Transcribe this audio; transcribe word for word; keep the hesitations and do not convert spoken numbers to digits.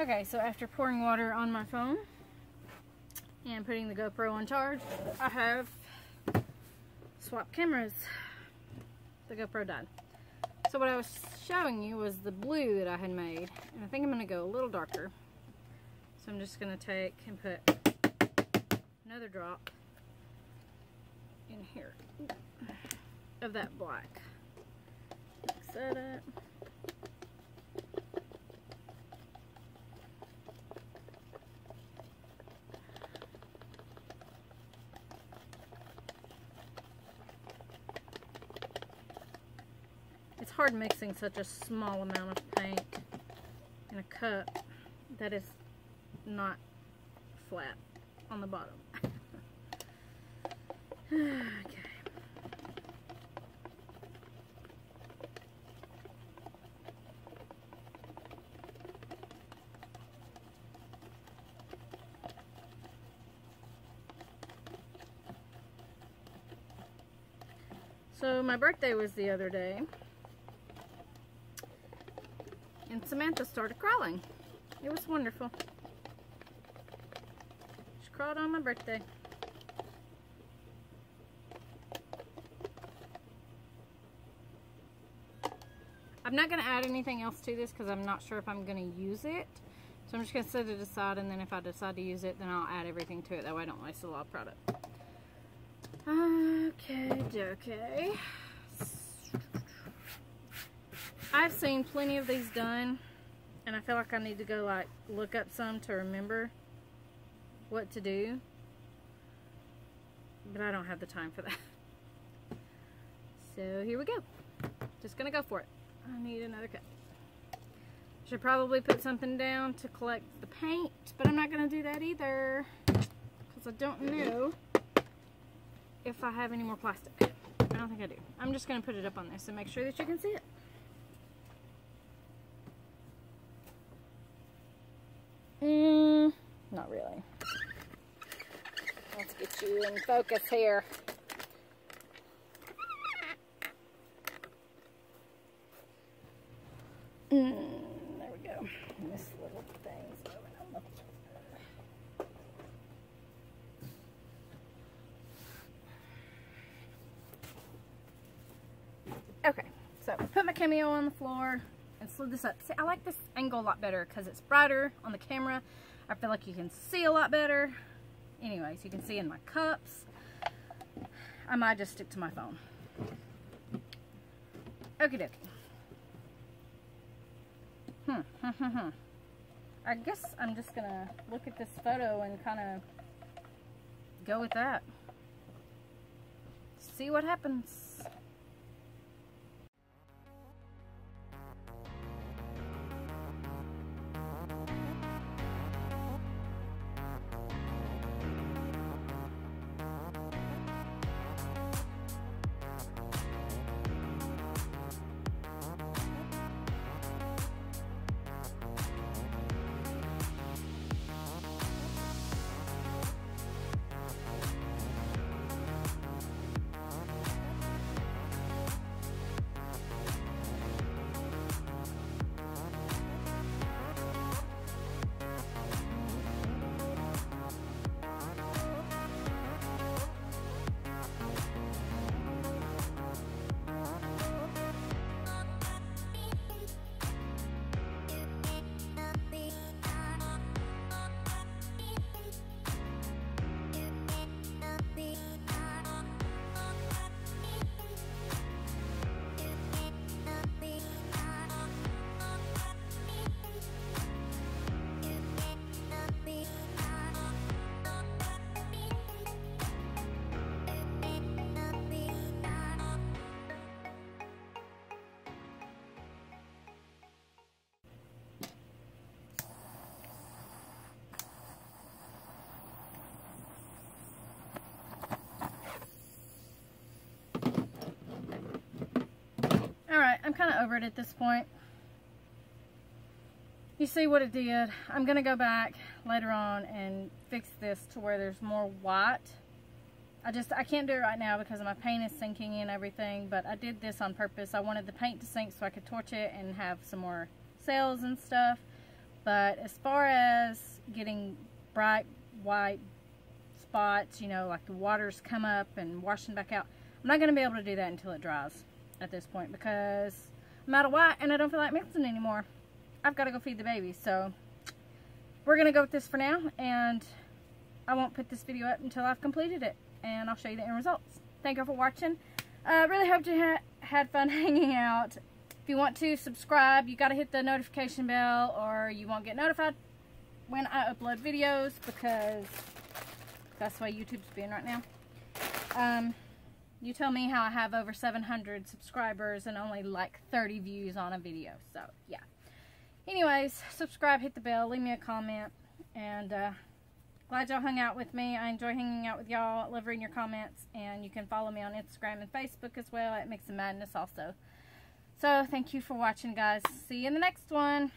Okay, so after pouring water on my phone and putting the GoPro on charge, I have swapped cameras. The GoPro died. So what I was showing you was the blue that I had made, and I think I'm going to go a little darker. So I'm just going to take and put another drop in here of that black. Mix that up. It's hard mixing such a small amount of paint in a cup that is not flat on the bottom. Okay. So my birthday was the other day. And Samantha started crawling. It was wonderful. She crawled on my birthday. I'm not going to add anything else to this because I'm not sure if I'm going to use it. So I'm just going to set it aside, and then if I decide to use it, then I'll add everything to it. That way I don't waste a lot of product. Okay, okay. I've seen plenty of these done, and I feel like I need to go like look up some to remember what to do, but I don't have the time for that. So here we go. Just gonna go for it. I need another cup. Should probably put something down to collect the paint, but I'm not gonna do that either because I don't know if I have any more plastic. I don't think I do. I'm just gonna put it up on this and make sure that you can see it. Mm, not really. Let's get you in focus here. Mm, there we go. And this little thing's moving on the floor. Okay, so put my cameo on the floor. And slid this up. See, I like this angle a lot better because it's brighter on the camera. I feel like you can see a lot better. Anyways, you can see in my cups. I might just stick to my phone. Okie dokie. Hmm, hmm, hmm, hmm. I guess I'm just going to look at this photo and kind of go with that. See what happens. I'm kind of over it at this point. You see what it did. I'm going to go back later on and fix this to where there's more white. I just, I can't do it right now because my paint is sinking in everything, but I did this on purpose. I wanted the paint to sink so I could torch it and have some more cells and stuff. But as far as getting bright white spots, you know, like the waters come up and washing back out, I'm not going to be able to do that until it dries at this point, because I'm out of white and I don't feel like mixing anymore. I've got to go feed the baby. So we're going to go with this for now, and I won't put this video up until I've completed it, and I'll show you the end results. Thank you for watching. I uh, really hope you ha had fun hanging out. If you want to subscribe, you got to hit the notification bell or you won't get notified when I upload videos, because that's why YouTube's being right now. Um, you tell me how I have over seven hundred subscribers and only like thirty views on a video. So yeah. Anyways, subscribe, hit the bell, leave me a comment, and uh, glad y'all hung out with me. I enjoy hanging out with y'all. I love reading your comments, and you can follow me on Instagram and Facebook as well at Mixin Madness also. So thank you for watching, guys. See you in the next one.